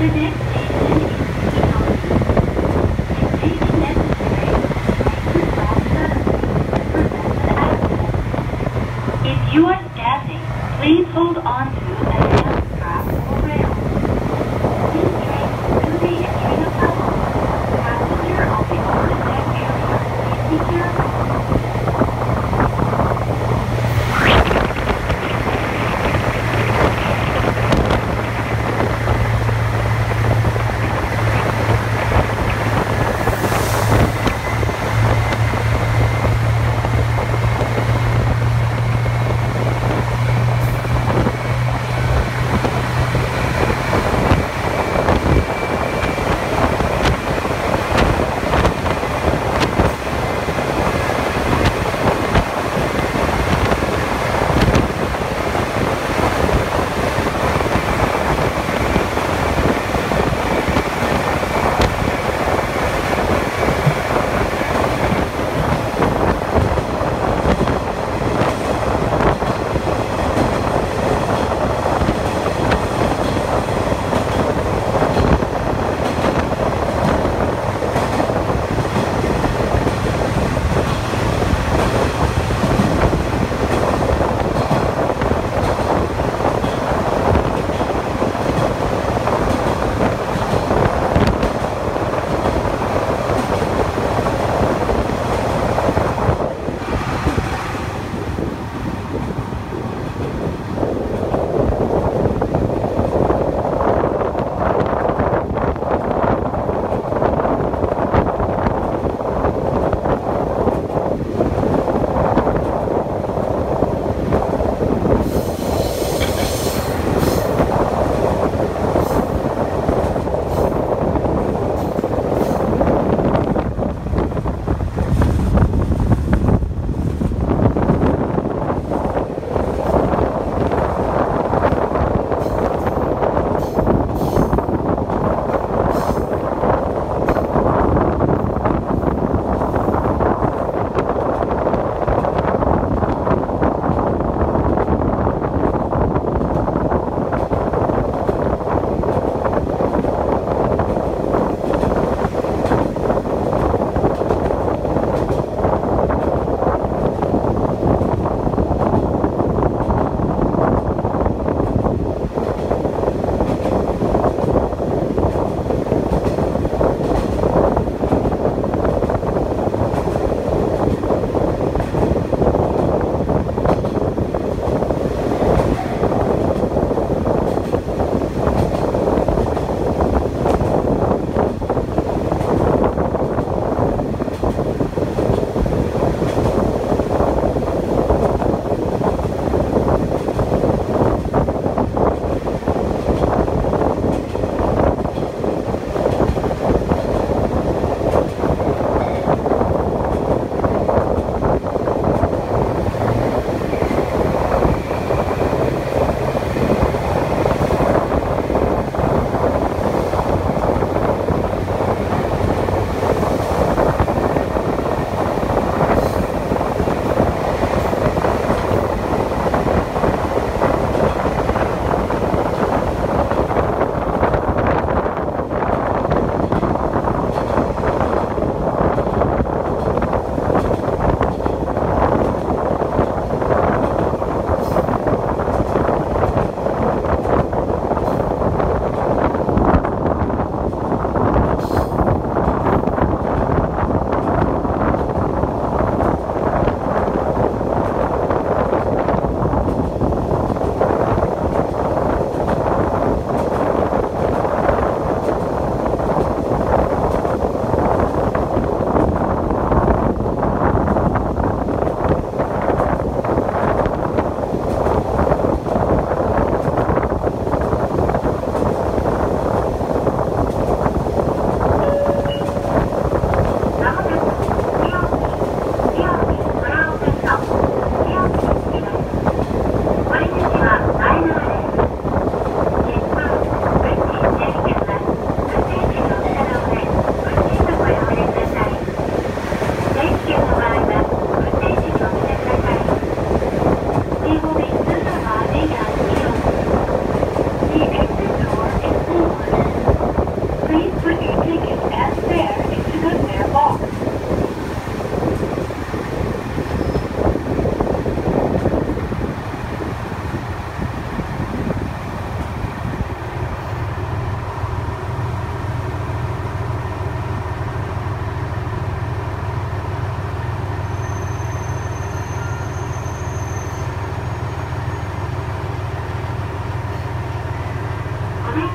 If you are standing, please hold on to a hand strap or rail. Please train to the extreme level. Passenger of the open deck area. Be careful.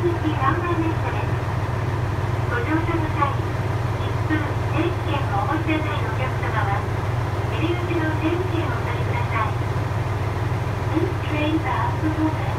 These trains are performing.